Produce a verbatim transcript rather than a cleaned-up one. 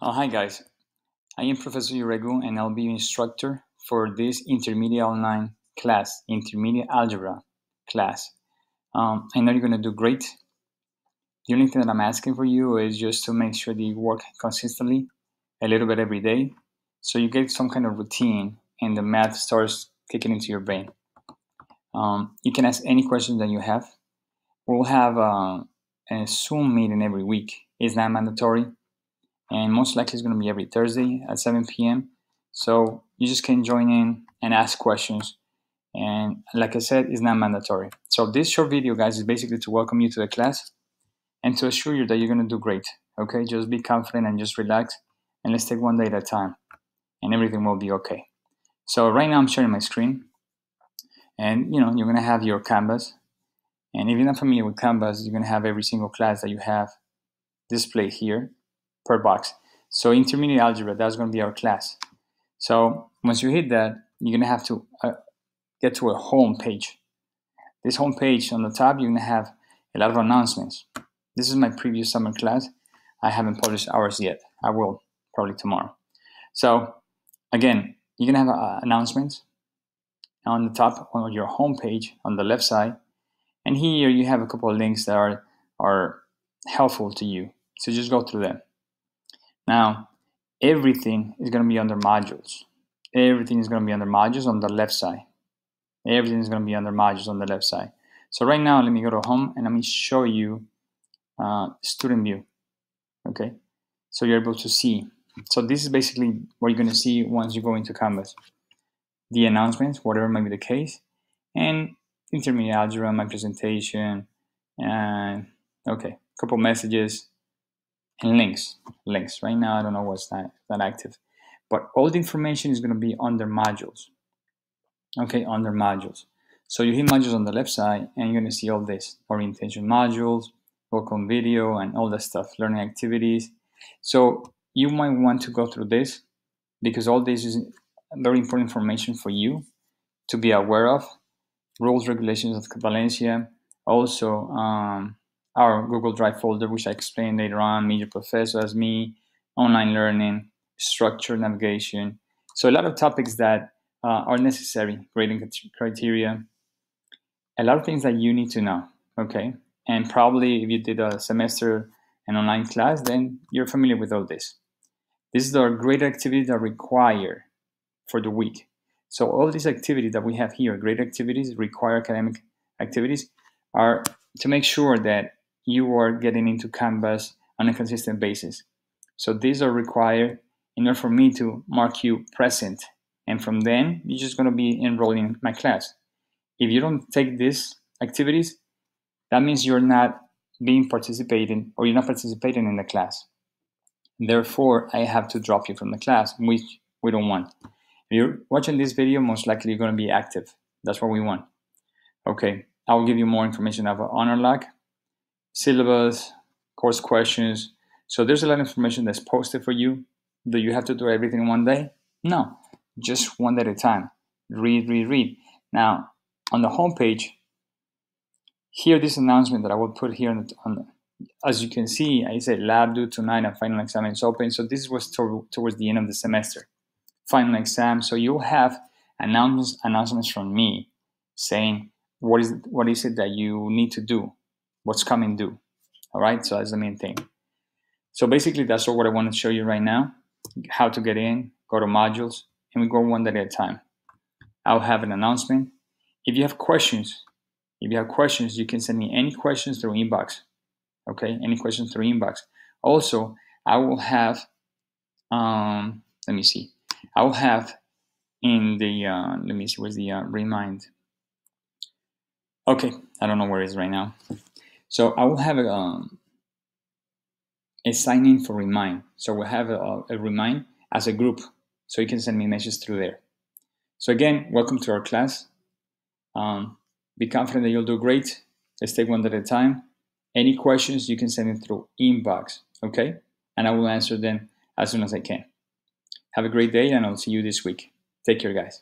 Uh, hi guys, I am Professor Urrego and I'll be your instructor for this Intermediate Online class, Intermediate Algebra class. Um, I know you're going to do great. The only thing that I'm asking for you is just to make sure that you work consistently a little bit every day so you get some kind of routine and the math starts kicking into your brain. Um, you can ask any questions that you have. We'll have uh, a Zoom meeting every week. It's not mandatory. And most likely it's going to be every Thursday at seven p m So you just can join in and ask questions. And like I said, it's not mandatory. So this short video, guys, is basically to welcome you to the class and to assure you that you're going to do great. Okay, just be confident and just relax. And let's take one day at a time. And everything will be okay. So right now I'm sharing my screen. And, you know, you're going to have your Canvas. And if you're not familiar with Canvas, you're going to have every single class that you have displayed here. Per box. So intermediate algebra, that's going to be our class. So once you hit that, you're going to have to uh, get to a home page. This home page on the top, you're going to have a lot of announcements. This is my previous summer class. I haven't published ours yet. I will probably tomorrow. So again, you're going to have uh, announcements on the top on your home page on the left side. And here you have a couple of links that are, are helpful to you. So just go through them. Now, everything is going to be under modules. Everything is going to be under modules on the left side. Everything is going to be under modules on the left side. So right now, let me go to home and let me show you uh, student view. Okay, so you're able to see. So this is basically what you're going to see once you go into Canvas. The announcements, whatever might be the case, and intermediate algebra, my presentation, and okay, a couple messages. And links, links. Right now, I don't know what's not, not active. But all the information is going to be under modules. Okay, under modules. So you hit modules on the left side, and you're going to see all this. Orientation modules, welcome video, and all that stuff. Learning activities. So you might want to go through this, because all this is very important information for you to be aware of. Rules, regulations of Valencia. Also, um, our Google Drive folder, which I explained later on, major professors, me, online learning, structure, navigation. So a lot of topics that uh, are necessary, grading criteria, a lot of things that you need to know, okay? And probably if you did a semester and online class, then you're familiar with all this. This is our grade activities that require for the week. So all these activities that we have here, grade activities, require academic activities, are to make sure that you are getting into Canvas on a consistent basis. So these are required in order for me to mark you present. And from then, you're just gonna be enrolled in my class. If you don't take these activities, that means you're not being participating or you're not participating in the class. Therefore, I have to drop you from the class, which we don't want. If you're watching this video, most likely you're gonna be active. That's what we want. Okay, I will give you more information about Honor Lock, syllabus, course questions. So there's a lot of information that's posted for you. Do you have to do everything in one day? No, just one day at a time. Read, read, read. Now, on the home page, here this announcement that I will put here, on the, on the, as you can see, I said lab due tonight and final exam is open. So this was to, towards the end of the semester. Final exam, so you'll have announcements, announcements from me saying, what is, what is it that you need to do? What's coming due, all right? So that's the main thing. So basically, that's what I want to show you right now, how to get in, go to modules, and we go one day at a time. I'll have an announcement. If you have questions, if you have questions, you can send me any questions through inbox, okay? Any questions through inbox. Also, I will have, um, let me see. I will have in the, uh, let me see, where's the uh, Remind? Okay, I don't know where it is right now. So I will have a, um, a sign in for Remind. So we'll have a, a Remind as a group. So you can send me messages through there. So again, welcome to our class. Um, be confident that you'll do great. Let's take one day at a time. Any questions, you can send it through inbox, okay? And I will answer them as soon as I can. Have a great day and I'll see you this week. Take care, guys.